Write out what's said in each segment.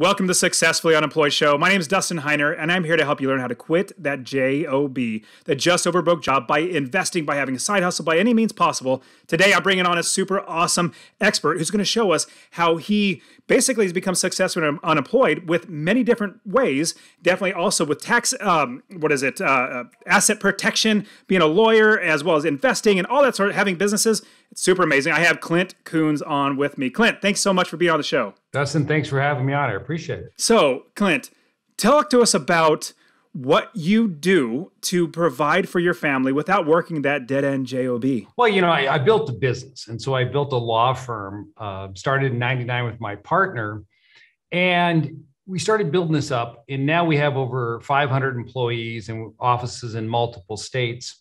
Welcome to Successfully Unemployed Show. My name is Dustin Heiner, and I'm here to help you learn how to quit that J-O-B, that just over broke job, by investing, by having a side hustle, by any means possible. Today, I'm bringing on a super awesome expert who's going to show us how he basically has become successful unemployed with many different ways, definitely also with tax, asset protection, being a lawyer, as well as investing and all that sort of, having businesses. It's super amazing. I have Clint Coons on with me. Clint, thanks so much for being on the show. Dustin, thanks for having me on. I appreciate it. So, Clint, talk to us about what you do to provide for your family without working that dead-end job. Well, you know, I built a business. And so I built a law firm, started in 99 with my partner. And we started building this up. And now we have over 500 employees and offices in multiple states.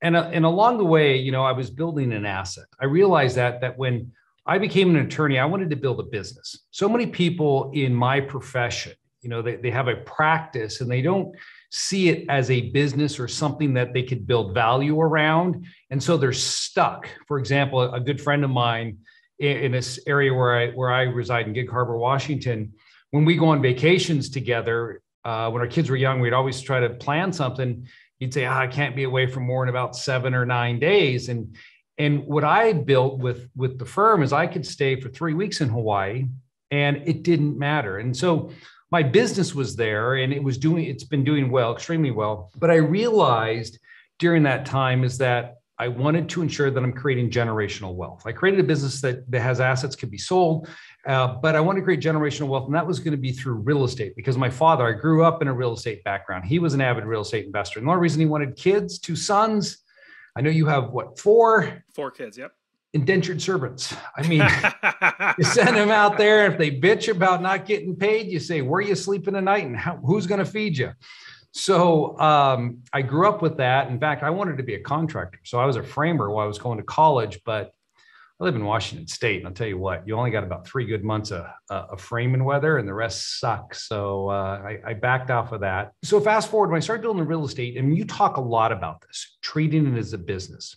And along the way, you know, I was building an asset. I realized that when I became an attorney, I wanted to build a business. So many people in my profession, you know, they have a practice and they don't see it as a business or something that they could build value around. And so they're stuck. For example, a good friend of mine in this area where I reside in Gig Harbor, Washington, when we go on vacations together, when our kids were young, we'd always try to plan something. He'd say, I can't be away for more than about 7 or 9 days. And what I built with the firm is I could stay for 3 weeks in Hawaii and it didn't matter. And so my business was there and it's been doing well, extremely well. But I realized during that time is that I wanted to ensure that I'm creating generational wealth. I created a business that has assets could be sold, but I wanted to create generational wealth. And that was going to be through real estate because my father, I grew up in a real estate background. He was an avid real estate investor. And the only reason he wanted kids, 2 sons, I know you have what, 4? 4 kids. Yep. Indentured servants. I mean, you send them out there. If they bitch about not getting paid, you say, where are you sleeping tonight and who's going to feed you? So I grew up with that. In fact, I wanted to be a contractor. So I was a framer while I was going to college, but I live in Washington State. And I'll tell you what, you only got about 3 good months of framing weather and the rest sucks. So I backed off of that. So fast forward, when I started building real estate, and you talk a lot about this, treating it as a business.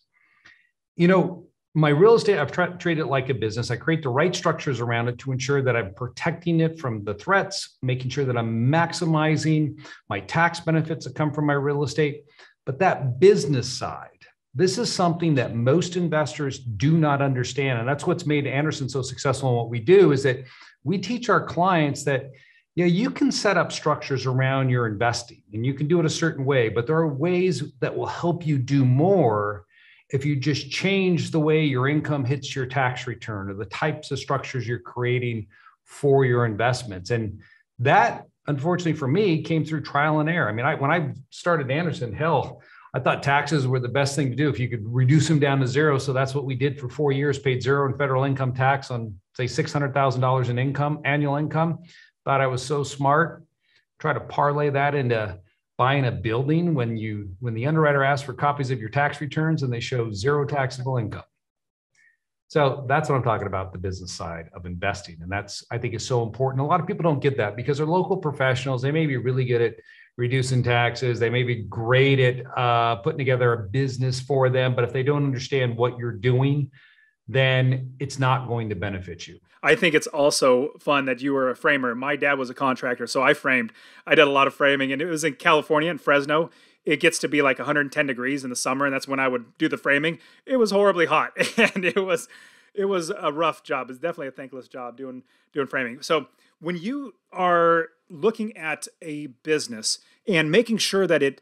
You know, my real estate, I've treated it like a business. I create the right structures around it to ensure that I'm protecting it from the threats, making sure that I'm maximizing my tax benefits that come from my real estate. But that business side, this is something that most investors do not understand. And that's what's made Anderson so successful in what we do is that we teach our clients that, you know, you can set up structures around your investing and you can do it a certain way, but there are ways that will help you do more if you just change the way your income hits your tax return or the types of structures you're creating for your investments. And that, unfortunately for me, came through trial and error. I mean, when I started Anderson Hill, I thought taxes were the best thing to do if you could reduce them down to zero. So that's what we did for 4 years, paid zero in federal income tax on, say, $600,000 in income, annual income. Thought I was so smart. Try to parlay that into buying a building when the underwriter asks for copies of your tax returns and they show zero taxable income. So that's what I'm talking about, the business side of investing. And that's, I think, is so important. A lot of people don't get that because they're local professionals. They may be really good at reducing taxes. They may be great at putting together a business for them. But if they don't understand what you're doing, then it's not going to benefit you. I think it's also fun that you were a framer. My dad was a contractor, so I framed. I did a lot of framing, and it was in California, in Fresno. It gets to be like 110 degrees in the summer, and that's when I would do the framing. It was horribly hot, and it was a rough job. It's definitely a thankless job doing framing. So when you are looking at a business and making sure that it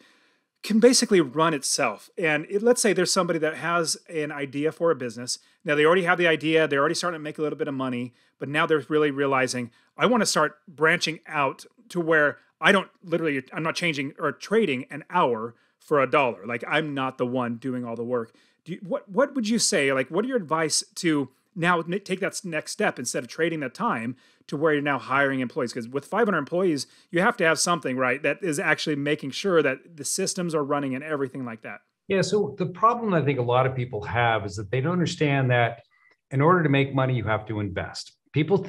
can basically run itself. And let's say there's somebody that has an idea for a business. Now they already have the idea. They're already starting to make a little bit of money, but now they're really realizing, I want to start branching out to where I'm not changing or trading an hour for $1. Like, I'm not the one doing all the work. What would you say? Like, what are your advice to now take that next step instead of trading the time to where you're now hiring employees? Because with 500 employees, you have to have something, right, that is actually making sure that the systems are running and everything like that. Yeah. So the problem I think a lot of people have is that they don't understand that in order to make money, you have to invest. People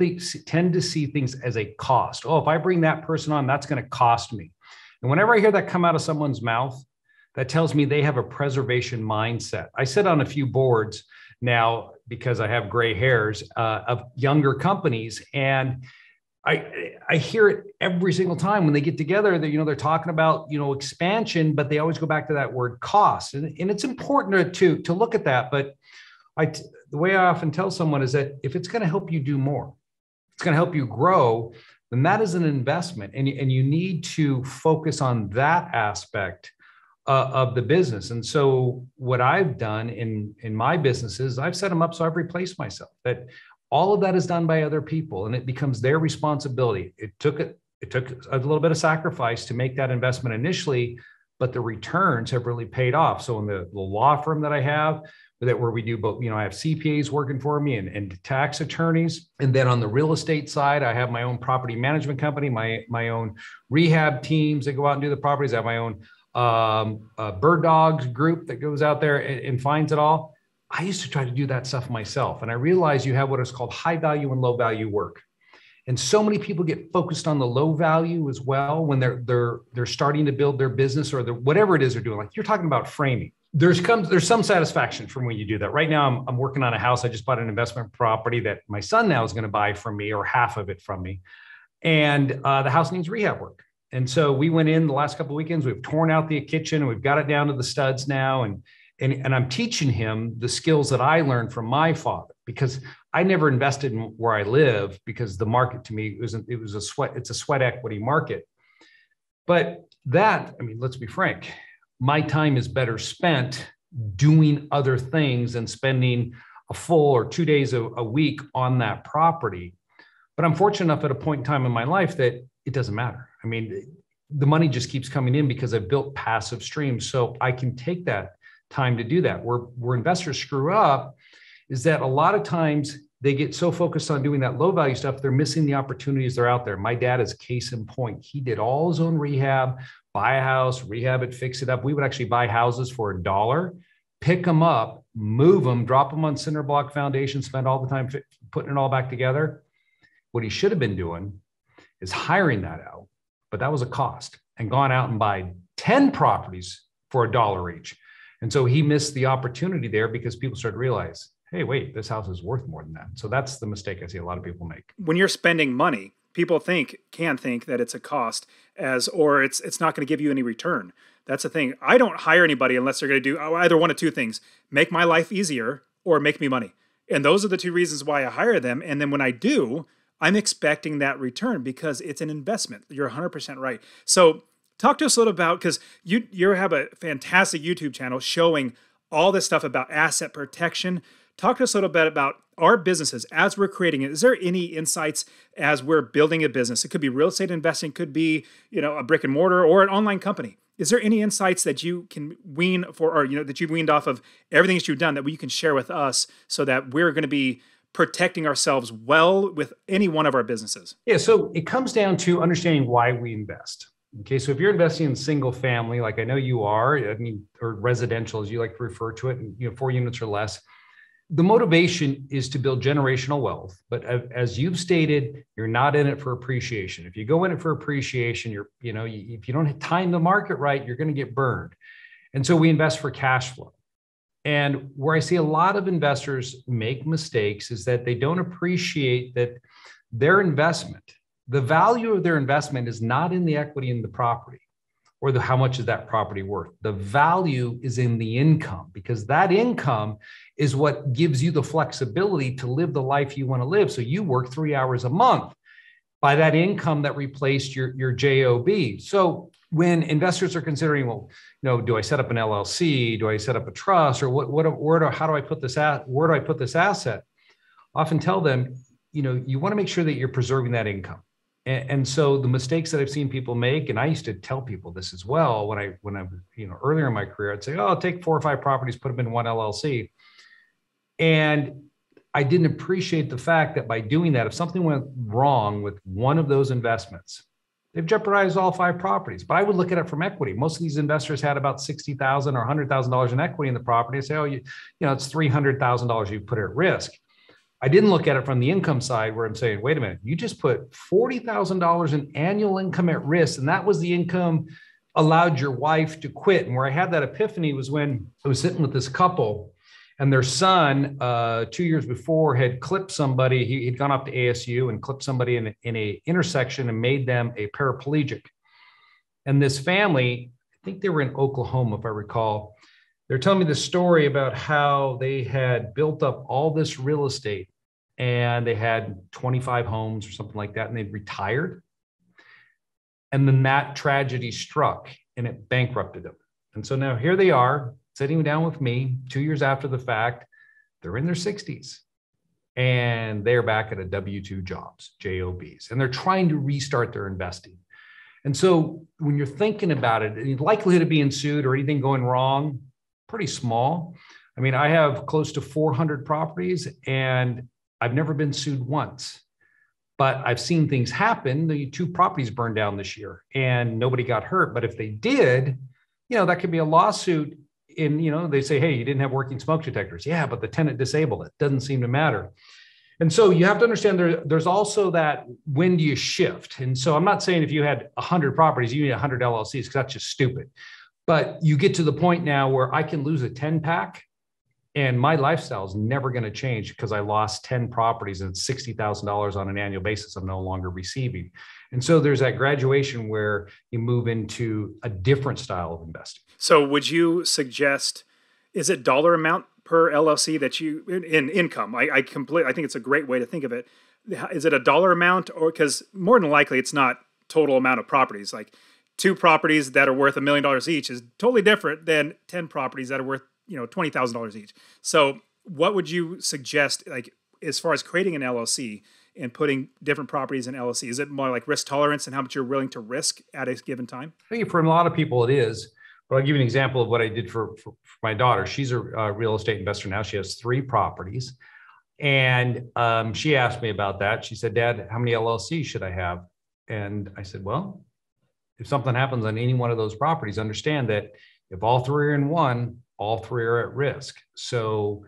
tend to see things as a cost. Oh, if I bring that person on, that's going to cost me. And whenever I hear that come out of someone's mouth, that tells me they have a preservation mindset. I sit on a few boards now because I have gray hairs of younger companies. And I hear it every single time when they get together. That, you know, they're talking about, you know, expansion, but they always go back to that word cost. And it's important to look at that. But the way I often tell someone is that if it's going to help you do more, it's going to help you grow, then that is an investment. And you need to focus on that aspect of the business. And so what I've done in my businesses, I've set them up so I've replaced myself. That all of that is done by other people, and it becomes their responsibility. It took a little bit of sacrifice to make that investment initially, but the returns have really paid off. So in the law firm that I have, where we do both, you know, I have CPAs working for me and tax attorneys. And then on the real estate side, I have my own property management company, my own rehab teams that go out and do the properties. I have my own bird dogs group that goes out there and finds it all. I used to try to do that stuff myself. And I realized you have what is called high value and low value work. And so many people get focused on the low value as well when they're starting to build their business or whatever it is they're doing. Like you're talking about framing. There's some satisfaction from when you do that. Right now, I'm working on a house. I just bought an investment property that my son now is going to buy from me, or half of it from me. And the house needs rehab work. And so we went in the last couple of weekends, we've torn out the kitchen and we've got it down to the studs now. And I'm teaching him the skills that I learned from my father, because I never invested in where I live, because the market to me it's a sweat equity market. But that, I mean, let's be frank, my time is better spent doing other things than spending a full or 2 days a week on that property. But I'm fortunate enough at a point in time in my life that it doesn't matter. I mean, the money just keeps coming in because I've built passive streams. So I can take that time to do that. Where investors screw up is that a lot of times they get so focused on doing that low value stuff, they're missing the opportunities that are out there. My dad is case in point. He did all his own rehab, buy a house, rehab it, fix it up. We would actually buy houses for $1, pick them up, move them, drop them on cinder block foundation, spend all the time putting it all back together. What he should have been doing is hiring that out, but that was a cost, and gone out and buy 10 properties for $1 each. And so he missed the opportunity there because people started to realize, hey, wait, this house is worth more than that. So that's the mistake I see a lot of people make. When you're spending money, people can think that it's a cost, or it's not going to give you any return. That's the thing. I don't hire anybody unless they're going to do either one of two things: make my life easier or make me money. And those are the two reasons why I hire them. And then when I do, I'm expecting that return because it's an investment. You're 100% right. So talk to us a little about, because you have a fantastic YouTube channel showing all this stuff about asset protection. Talk to us a little bit about our businesses as we're creating it. Is there any insights as we're building a business? It could be real estate investing, could be, you know, a brick and mortar or an online company. Is there any insights that you can that you've weaned off of everything that you've done that you can share with us so that we're going to be protecting ourselves well with any one of our businesses? Yeah, so it comes down to understanding why we invest. Okay, so if you're investing in single family, like I know you are, I mean, or residential as you like to refer to it, and, you know, 4 units or less, the motivation is to build generational wealth. But as you've stated, you're not in it for appreciation. If you go in it for appreciation, if you don't time the market right, you're going to get burned. And so we invest for cash flow. And where I see a lot of investors make mistakes is that they don't appreciate that their investment, the value of their investment, is not in the equity in the property or how much is that property worth. The value is in the income, because that income is what gives you the flexibility to live the life you want to live. So you work 3 hours a month by that income that replaced your JOB. So when investors are considering, well, you know, do I set up an LLC? Do I set up a trust? Or where do I put this asset? I often tell them, you know, you want to make sure that you're preserving that income. And so the mistakes that I've seen people make, and I used to tell people this as well when I you know, earlier in my career, I'd say, oh, I'll take 4 or 5 properties, put them in one LLC. And I didn't appreciate the fact that by doing that, if something went wrong with one of those investments, they've jeopardized all 5 properties. But I would look at it from equity. Most of these investors had about $60,000 or $100,000 in equity in the property. I say, oh, you know, it's $300,000 you put at risk. I didn't look at it from the income side, where I'm saying, wait a minute, you just put $40,000 in annual income at risk. And that was the income allowed your wife to quit. And where I had that epiphany was when I was sitting with this couple, And their son, 2 years before, had clipped somebody. He'd gone up to ASU and clipped somebody in a intersection and made them a paraplegic. And this family, I think they were in Oklahoma, if I recall, they're telling me the story about how they had built up all this real estate and they had 25 homes or something like that, and they'd retired. And then that tragedy struck and it bankrupted them. And so now here they are, sitting down with me 2 years after the fact. They're in their 60s and they're back at a W-2 jobs, JOBs, and they're trying to restart their investing. And so when you're thinking about it, the likelihood of being sued or anything going wrong, pretty small. I mean, I have close to 400 properties and I've never been sued once, but I've seen things happen. The two properties burned down this year and nobody got hurt. But if they did, you know, that could be a lawsuit. And, you know, they say, hey, you didn't have working smoke detectors. Yeah, but the tenant disabled it. Doesn't seem to matter. And so you have to understand there's also that, when do you shift? And so I'm not saying if you had 100 properties, you need 100 LLCs, because that's just stupid. But you get to the point now where I can lose a 10 pack and my lifestyle is never going to change because I lost 10 properties and $60,000 on an annual basis I'm no longer receiving. And so there's that graduation where you move into a different style of investing. So would you suggest, is it dollar amount per LLC that you, in income? I think it's a great way to think of it. Is it a dollar amount? Or, because more than likely it's not total amount of properties. Like two properties that are worth $1 million each is totally different than 10 properties that are worth, you know, $20,000 each. So what would you suggest, like, as far as creating an LLC and putting different properties in LLC? Is it more like risk tolerance and how much you're willing to risk at a given time? I think for a lot of people it is, but I'll give you an example of what I did for my daughter. She's a real estate investor now. She has three properties. And she asked me about that. She said, Dad, how many LLCs should I have? And I said, well, if something happens on any one of those properties, understand that if all three are in one, all three are at risk. So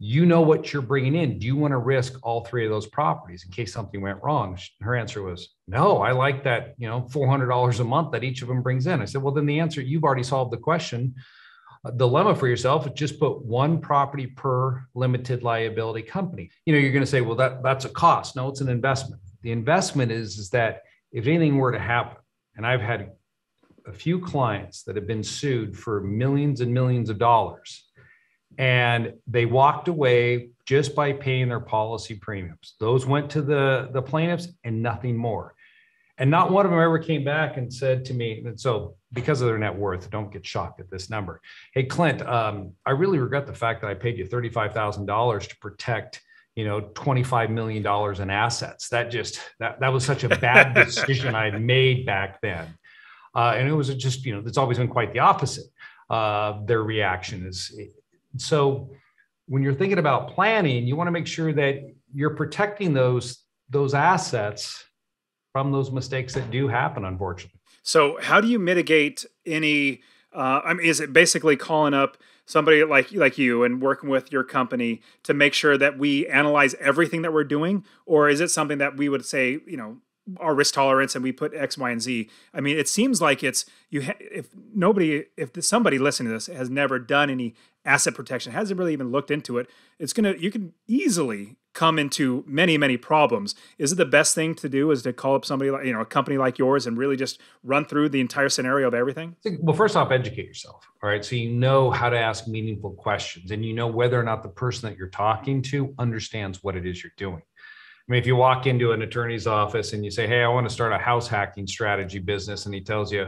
you know what you're bringing in. Do you want to risk all three of those properties in case something went wrong? Her answer was, no, I like that, you know, $400 a month that each of them brings in. I said, well, then the answer, you've already solved the question, dilemma for yourself. Just put one property per limited liability company. You know, you're going to say, well, that's a cost. No, it's an investment. The investment is that if anything were to happen, and I've had a few clients that have been sued for millions and millions of dollars, and they walked away just by paying their policy premiums. Those went to the plaintiffs and nothing more. And not one of them ever came back and said to me, and so because of their net worth, don't get shocked at this number. Hey, Clint, I really regret the fact that I paid you $35,000 to protect, you know, $25 million in assets. That was such a bad decision I made back then. And it was just, you know, it's always been quite the opposite. Their reaction is. So when you're thinking about planning, you want to make sure that you're protecting those assets from those mistakes that do happen, unfortunately. So how do you mitigate any, I mean, is it basically calling up somebody like you and working with your company to make sure that we analyze everything that we're doing? Or is it something that we would say, you know, our risk tolerance and we put X, Y, and Z? I mean, it seems like it's, if somebody listening to this has never done any asset protection, hasn't really even looked into it, you can easily come into many, many problems. Is it the best thing to do is to call up somebody like, you know, a company like yours and really just run through the entire scenario of everything? Well, first off, educate yourself. All right. So you know how to ask meaningful questions and you know whether or not the person that you're talking to understands what it is you're doing. I mean, if you walk into an attorney's office and you say, hey, I want to start a house hacking strategy business, and he tells you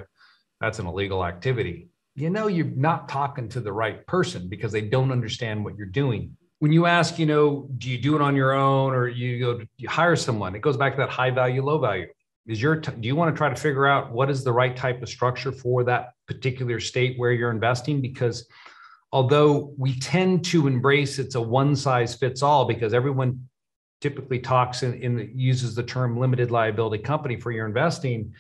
that's an illegal activity, you know, you're not talking to the right person because they don't understand what you're doing. When you ask, you know, do you do it on your own or you hire someone? It goes back to that high value, low value. Do you want to try to figure out what is the right type of structure for that particular state where you're investing? Because although we tend to embrace it's a one size fits all because everyone typically talks uses the term limited liability company for your investing,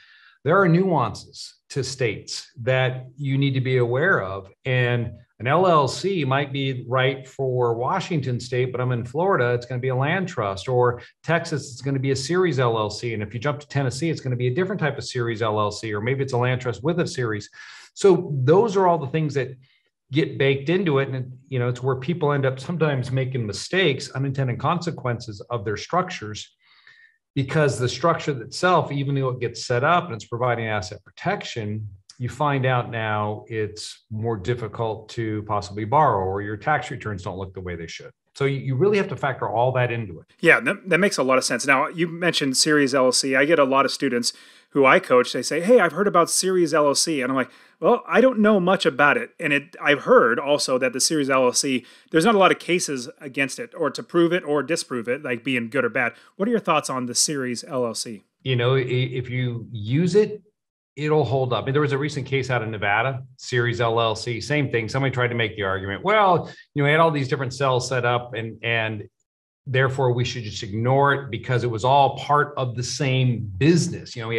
there are nuances to states that you need to be aware of. And an LLC might be right for Washington state, but I'm in Florida, it's going to be a land trust, or Texas, it's going to be a series LLC. And if you jump to Tennessee, it's going to be a different type of series LLC, or maybe it's a land trust with a series. So those are all the things that get baked into it. And, you know, it's where people end up sometimes making mistakes, unintended consequences of their structures, because the structure itself, even though it gets set up and it's providing asset protection, you find out now it's more difficult to possibly borrow, or your tax returns don't look the way they should. So you really have to factor all that into it. Yeah, that makes a lot of sense. Now, you mentioned Series LLC. I get a lot of students who I coach, they say, hey, I've heard about Series LLC. And I'm like, well, I don't know much about it. And I've heard also that the Series LLC, there's not a lot of cases against it or to prove it or disprove it, like being good or bad. What are your thoughts on the Series LLC? You know, if you use it, it'll hold up. And there was a recent case out of Nevada, Series LLC, same thing. Somebody tried to make the argument, well, you know, I had all these different cells set up and therefore we should just ignore it because it was all part of the same business. You know, we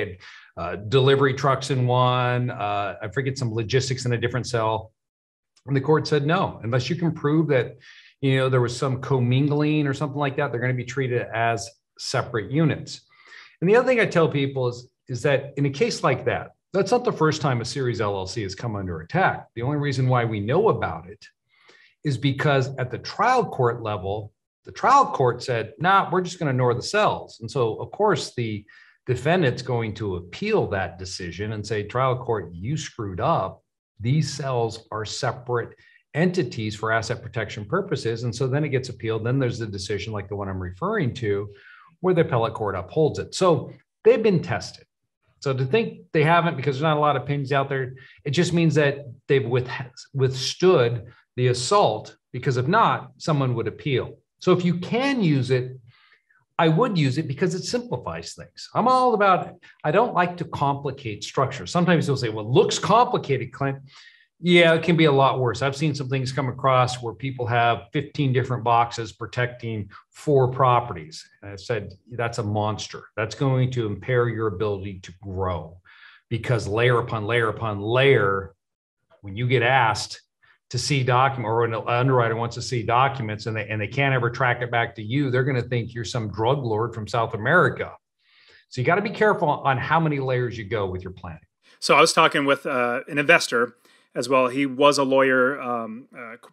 had delivery trucks in one, I forget, some logistics in a different cell. And the court said, no, unless you can prove that, you know, there was some commingling or something like that, they're going to be treated as separate units. And the other thing I tell people is that in a case like that, that's not the first time a Series LLC has come under attack. The only reason why we know about it is because at the trial court level, the trial court said, nah, we're just going to ignore the cells. And so, of course, the defendant's going to appeal that decision and say, trial court, you screwed up. These cells are separate entities for asset protection purposes. And so then it gets appealed. Then there's the decision like the one I'm referring to where the appellate court upholds it. So they've been tested. So to think they haven't, because there's not a lot of opinions out there, it just means that they've withstood the assault, because if not, someone would appeal. So if you can use it, I would use it because it simplifies things. I'm all about it. I don't like to complicate structure. Sometimes they'll say, well, it looks complicated, Clint. Yeah, it can be a lot worse. I've seen some things come across where people have 15 different boxes protecting 4 properties. And I've said, that's a monster. That's going to impair your ability to grow, because layer upon layer upon layer, when you get asked to see document, or an underwriter wants to see documents and they can't ever track it back to you, they're going to think you're some drug lord from South America. So you got to be careful on how many layers you go with your planning. So I was talking with an investor as well. He was a lawyer, a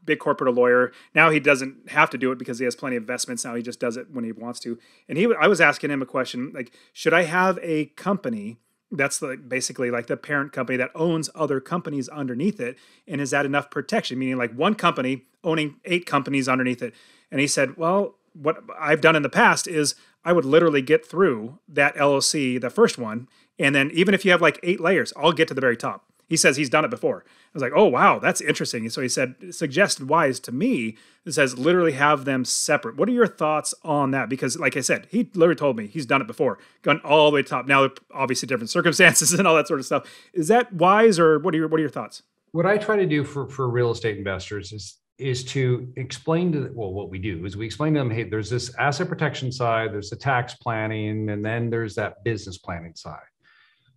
big corporate lawyer. Now he doesn't have to do it because he has plenty of investments. Now he just does it when he wants to. And I was asking him a question, like, should I have a company that's basically like the parent company that owns other companies underneath it? And is that enough protection? Meaning like one company owning 8 companies underneath it. And he said, well, what I've done in the past is I would literally get through that LLC, the first one. And then even if you have like 8 layers, I'll get to the very top. He says he's done it before. I was like, oh, wow, that's interesting. So he said, suggested wise to me, it says literally have them separate. What are your thoughts on that? Because like I said, he literally told me he's done it before, gone all the way to the top. Now, obviously different circumstances and all that sort of stuff. Is that wise, or what are your thoughts? What I try to do for real estate investors is to explain to them, well, what we do is we explain to them, hey, there's this asset protection side, there's the tax planning, and then there's that business planning side.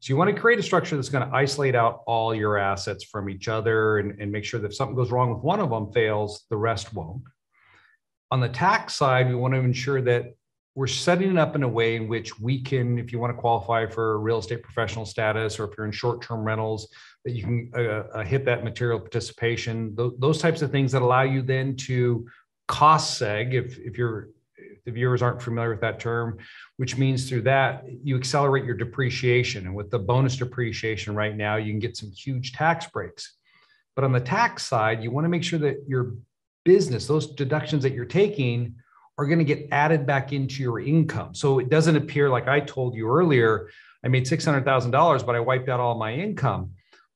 So you want to create a structure that's going to isolate out all your assets from each other and make sure that if something goes wrong with one of them fails, the rest won't. On the tax side, we want to ensure that we're setting it up in a way in which we can, if you want to qualify for real estate professional status, or if you're in short-term rentals, that you can hit that material participation, those types of things that allow you then to cost seg, if the viewers aren't familiar with that term, which means through that, you accelerate your depreciation. And with the bonus depreciation right now, you can get some huge tax breaks. But on the tax side, you want to make sure that your business, those deductions that you're taking, are going to get added back into your income. So it doesn't appear, like I told you earlier, I made $600,000, but I wiped out all my income.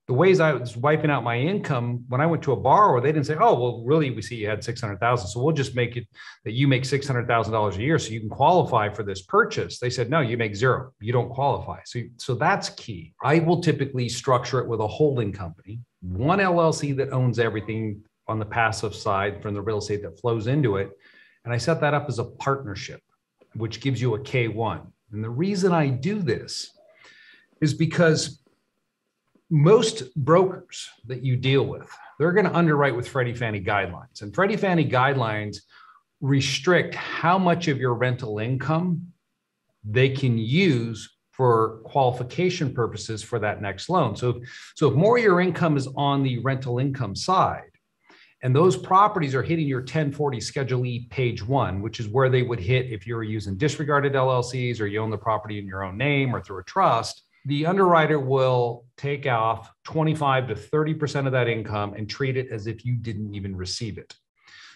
The ways I was wiping out my income, when I went to a borrower, they didn't say, oh, well, really, we see you had $600,000, so we'll just make it that you make $600,000 a year so you can qualify for this purchase. They said, no, you make zero. You don't qualify. So that's key. I will typically structure it with a holding company, one LLC that owns everything on the passive side from the real estate that flows into it. And I set that up as a partnership, which gives you a K-1. And the reason I do this is because most brokers that you deal with, they're going to underwrite with Freddie Fannie guidelines. And Freddie Fannie guidelines restrict how much of your rental income they can use for qualification purposes for that next loan. So if more of your income is on the rental income side, And those properties are hitting your 1040 Schedule E page 1, which is where they would hit if you were using disregarded LLCs or you own the property in your own name or through a trust. The underwriter will take off 25 to 30% of that income and treat it as if you didn't even receive it.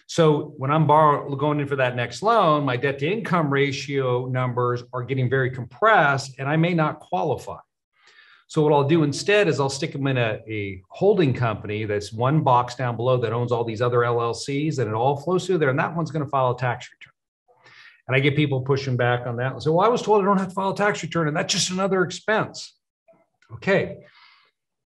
So when I'm going in for that next loan, my debt to income ratio numbers are getting very compressed and I may not qualify. So what I'll do instead is I'll stick them in a holding company that's one box down below that owns all these other LLCs, and it all flows through there, and that one's going to file a tax return. And I get people pushing back on that. So, well, I was told I don't have to file a tax return, and that's just another expense. Okay.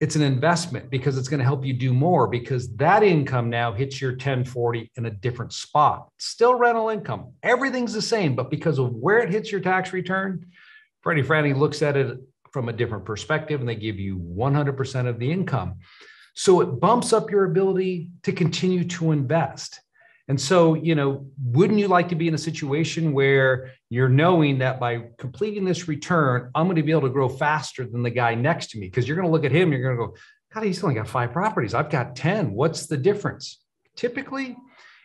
It's an investment because it's going to help you do more, because that income now hits your 1040 in a different spot. Still rental income. Everything's the same, but because of where it hits your tax return, Freddie Fannie looks at it from a different perspective, and they give you 100% of the income. So it bumps up your ability to continue to invest. And so, you know, wouldn't you like to be in a situation where you're knowing that by completing this return, I'm going to be able to grow faster than the guy next to me? Because you're going to look at him, you're going to go, God, he's only got 5 properties. I've got 10. What's the difference? Typically,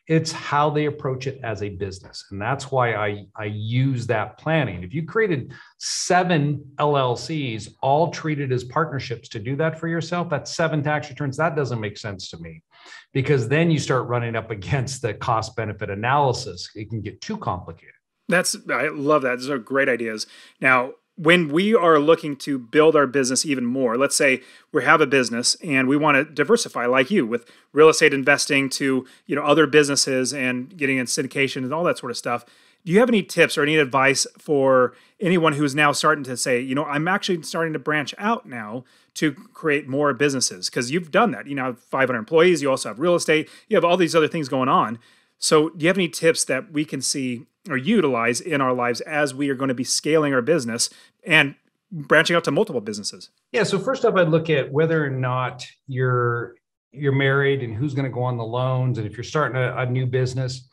it's how they approach it as a business. And that's why I use that planning. If you created 7 LLCs, all treated as partnerships, to do that for yourself, that's 7 tax returns. That doesn't make sense to me, because then you start running up against the cost benefit analysis. It can get too complicated. I love that. Those are great ideas. Now, when we are looking to build our business even more, let's say we have a business and we want to diversify, like you, with real estate investing to, you know, other businesses and getting in syndication and all that sort of stuff. Do you have any tips or any advice for anyone who's now starting to say, you know, I'm actually starting to branch out now to create more businesses? Because you've done that. You now have 500 employees. You also have real estate. You have all these other things going on. So do you have any tips that we can see or utilize in our lives as we are going to be scaling our business and branching out to multiple businesses? Yeah. So first up, I'd look at whether or not you're married and who's going to go on the loans. And if you're starting a new business,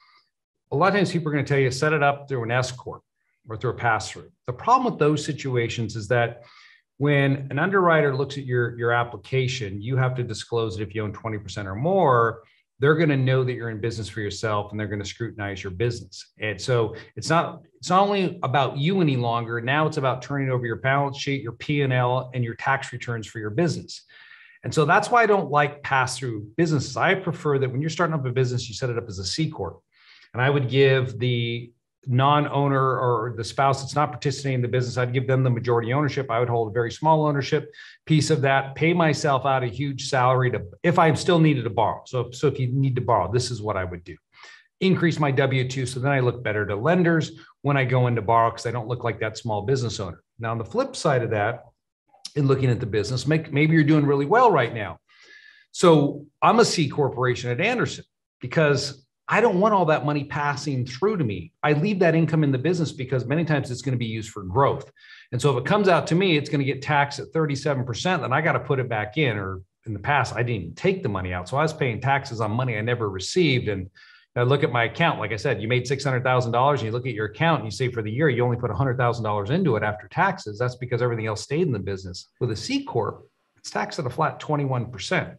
a lot of times people are going to tell you, set it up through an S corp or through a pass-through. The problem with those situations is that when an underwriter looks at your application, you have to disclose that if you own 20% or more, they're going to know that you're in business for yourself, and they're going to scrutinize your business. And so it's not only about you any longer. Now it's about turning over your balance sheet, your P&L, and your tax returns for your business. And so that's why I don't like pass-through businesses. I prefer that when you're starting up a business, you set it up as a C corp. And I would give the non-owner or the spouse that's not participating in the business, I'd give them the majority ownership. I would hold a very small ownership piece of that, pay myself out a huge salary to, if I still needed to borrow. So if you need to borrow, this is what I would do. Increase my W-2, so then I look better to lenders when I go in to borrow, because I don't look like that small business owner. Now, on the flip side of that, in looking at the business, maybe you're doing really well right now. So I'm a C corporation at Anderson because I don't want all that money passing through to me. I leave that income in the business because many times it's going to be used for growth. And so if it comes out to me, it's going to get taxed at 37%, then I got to put it back in. Or in the past, I didn't even take the money out. So I was paying taxes on money I never received. And I look at my account, like I said, you made $600,000 and you look at your account and you say for the year, you only put $100,000 into it after taxes. That's because everything else stayed in the business. With a C corp, it's taxed at a flat 21%.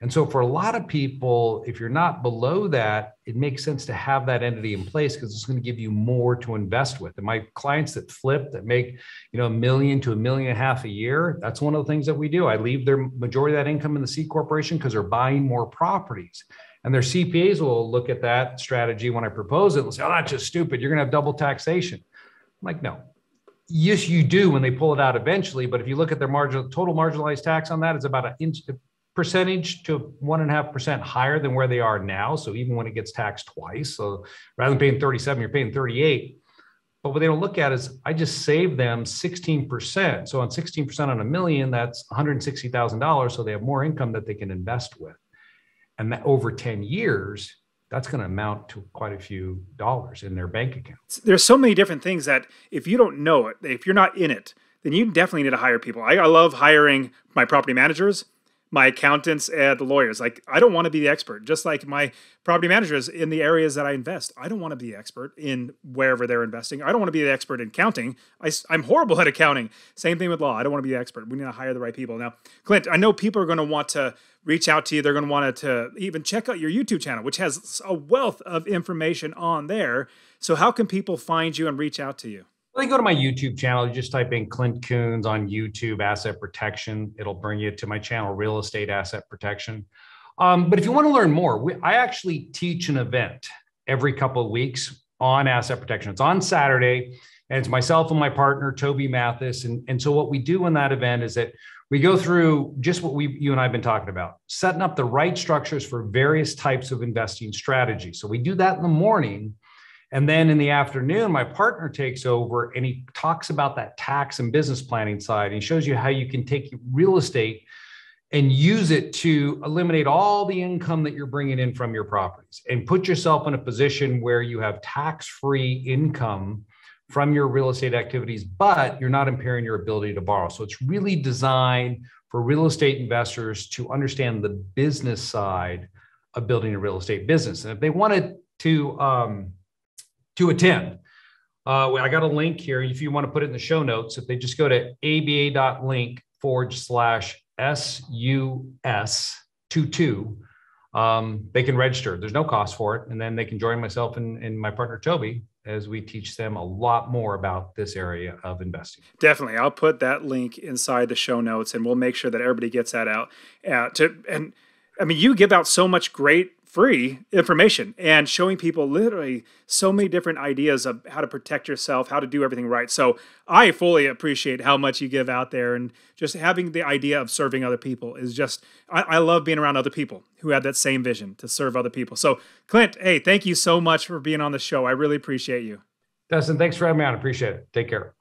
And so for a lot of people, if you're not below that, it makes sense to have that entity in place because it's going to give you more to invest with. And my clients that flip, that make, you know, $1 million to $1.5 million a year, that's one of the things that we do. I leave their majority of that income in the C corporation because they're buying more properties. And their CPAs will look at that strategy when I propose it and say, oh, that's just stupid. You're going to have double taxation. I'm like, no. Yes, you do when they pull it out eventually. But if you look at their total marginalized tax on that, it's about percentage to 1.5% higher than where they are now. So even when it gets taxed twice, so rather than paying 37, you're paying 38. But what they don't look at is I just saved them 16%. So on 16% on $1 million, that's $160,000. So they have more income that they can invest with. And that over 10 years, that's going to amount to quite a few dollars in their bank account. There's so many different things that if you don't know it, if you're not in it, then you definitely need to hire people. I love hiring my property managers, my accountants and the lawyers. Like, I don't want to be the expert, just like my property managers in the areas that I invest. I don't want to be the expert in wherever they're investing. I don't want to be the expert in counting. I'm horrible at accounting. Same thing with law. I don't want to be the expert. We need to hire the right people. Now, Clint, I know people are going to want to reach out to you. They're going to want to even check out your YouTube channel, which has a wealth of information on there. So how can people find you and reach out to you? They go to my YouTube channel. You just type in Clint Coons on YouTube, asset protection. It'll bring you to my channel, Real Estate Asset Protection. But if you want to learn more, I actually teach an event every couple of weeks on asset protection. It's on Saturday, and it's myself and my partner, Toby Mathis. And so what we do in that event is that we go through just what you and I have been talking about, setting up the right structures for various types of investing strategies. So we do that in the morning. And then in the afternoon, my partner takes over and he talks about that tax and business planning side. And he shows you how you can take real estate and use it to eliminate all the income that you're bringing in from your properties and put yourself in a position where you have tax-free income from your real estate activities, but you're not impairing your ability to borrow. So it's really designed for real estate investors to understand the business side of building a real estate business. And if they wanted to attend. I got a link here. If you want to put it in the show notes, if they just go to aba.link/sus22, they can register. There's no cost for it. And then they can join myself and my partner, Toby, as we teach them a lot more about this area of investing. Definitely. I'll put that link inside the show notes and we'll make sure that everybody gets that out. And I mean, you give out so much great free information and showing people literally so many different ideas of how to protect yourself, how to do everything right. So I fully appreciate how much you give out there, and just having the idea of serving other people is just, I love being around other people who have that same vision to serve other people. So Clint, hey, thank you so much for being on the show. I really appreciate you. Dustin, thanks for having me on. I appreciate it. Take care.